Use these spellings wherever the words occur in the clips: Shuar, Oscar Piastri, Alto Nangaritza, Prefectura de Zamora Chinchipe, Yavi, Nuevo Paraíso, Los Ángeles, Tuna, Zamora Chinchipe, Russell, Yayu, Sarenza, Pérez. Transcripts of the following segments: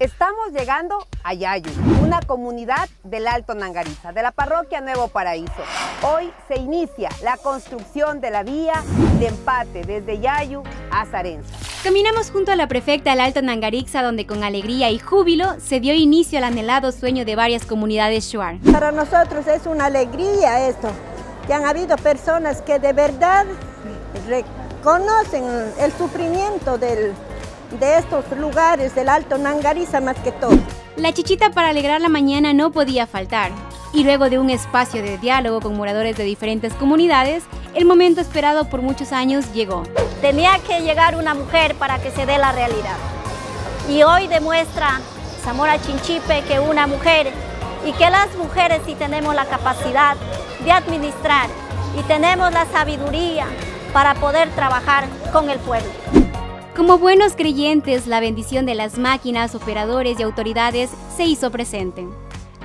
Estamos llegando a Yayu, una comunidad del Alto Nangaritza, de la parroquia Nuevo Paraíso. Hoy se inicia la construcción de la vía de empate desde Yayu a Sarenza. Caminamos junto a la prefecta del Alto Nangaritza, donde con alegría y júbilo se dio inicio al anhelado sueño de varias comunidades Shuar. Para nosotros es una alegría esto, que han habido personas que de verdad reconocen el sufrimiento de estos lugares del Alto Nangaritza más que todo. La chichita para alegrar la mañana no podía faltar. Y luego de un espacio de diálogo con moradores de diferentes comunidades, el momento esperado por muchos años llegó. Tenía que llegar una mujer para que se dé la realidad. Y hoy demuestra Zamora Chinchipe que una mujer, y que las mujeres sí tenemos la capacidad de administrar y tenemos la sabiduría para poder trabajar con el pueblo. Como buenos creyentes, la bendición de las máquinas, operadores y autoridades se hizo presente.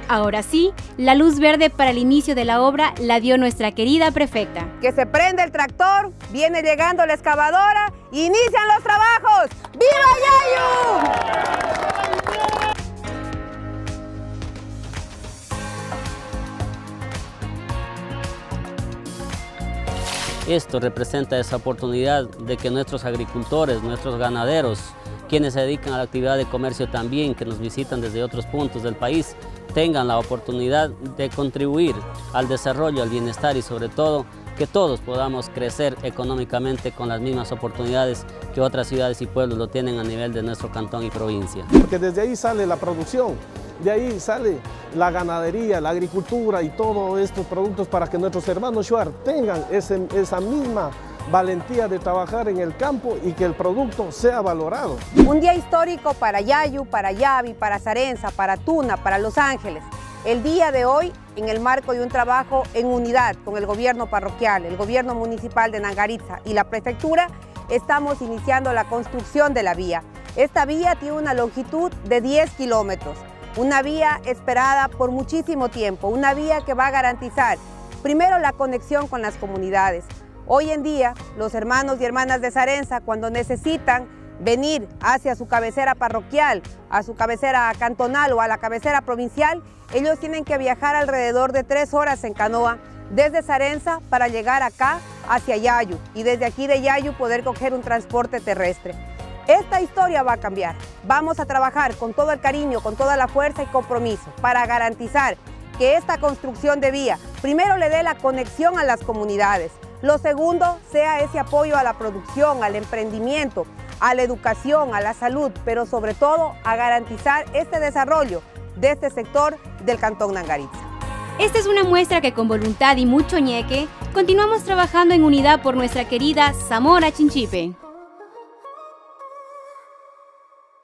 Ahora sí, la luz verde para el inicio de la obra la dio nuestra querida prefecta. Que se prende el tractor, viene llegando la excavadora, inician los trabajos. ¡Viva Yayu! Esto representa esa oportunidad de que nuestros agricultores, nuestros ganaderos, quienes se dedican a la actividad de comercio también, que nos visitan desde otros puntos del país, tengan la oportunidad de contribuir al desarrollo, al bienestar y sobre todo que todos podamos crecer económicamente con las mismas oportunidades que otras ciudades y pueblos lo tienen a nivel de nuestro cantón y provincia. Porque desde ahí sale la producción, de ahí sale la ganadería, la agricultura y todos estos productos para que nuestros hermanos Shuar tengan esa misma valentía de trabajar en el campo y que el producto sea valorado. Un día histórico para Yayu, para Yavi, para Sarenza, para Tuna, para Los Ángeles. El día de hoy, en el marco de un trabajo en unidad con el gobierno parroquial, el gobierno municipal de Nangaritza y la prefectura, estamos iniciando la construcción de la vía. Esta vía tiene una longitud de 10 kilómetros, una vía esperada por muchísimo tiempo, una vía que va a garantizar primero la conexión con las comunidades. Hoy en día, los hermanos y hermanas de Sarenza, cuando necesitan venir hacia su cabecera parroquial, a su cabecera cantonal o a la cabecera provincial, ellos tienen que viajar alrededor de 3 horas en canoa desde Sarenza para llegar acá hacia Yayu y desde aquí de Yayu poder coger un transporte terrestre. Esta historia va a cambiar. Vamos a trabajar con todo el cariño, con toda la fuerza y compromiso para garantizar que esta construcción de vía primero le dé la conexión a las comunidades, lo segundo sea ese apoyo a la producción, al emprendimiento, a la educación, a la salud, pero sobre todo a garantizar este desarrollo de este sector del Cantón Nangaritza. Esta es una muestra que con voluntad y mucho ñeque continuamos trabajando en unidad por nuestra querida Zamora Chinchipe.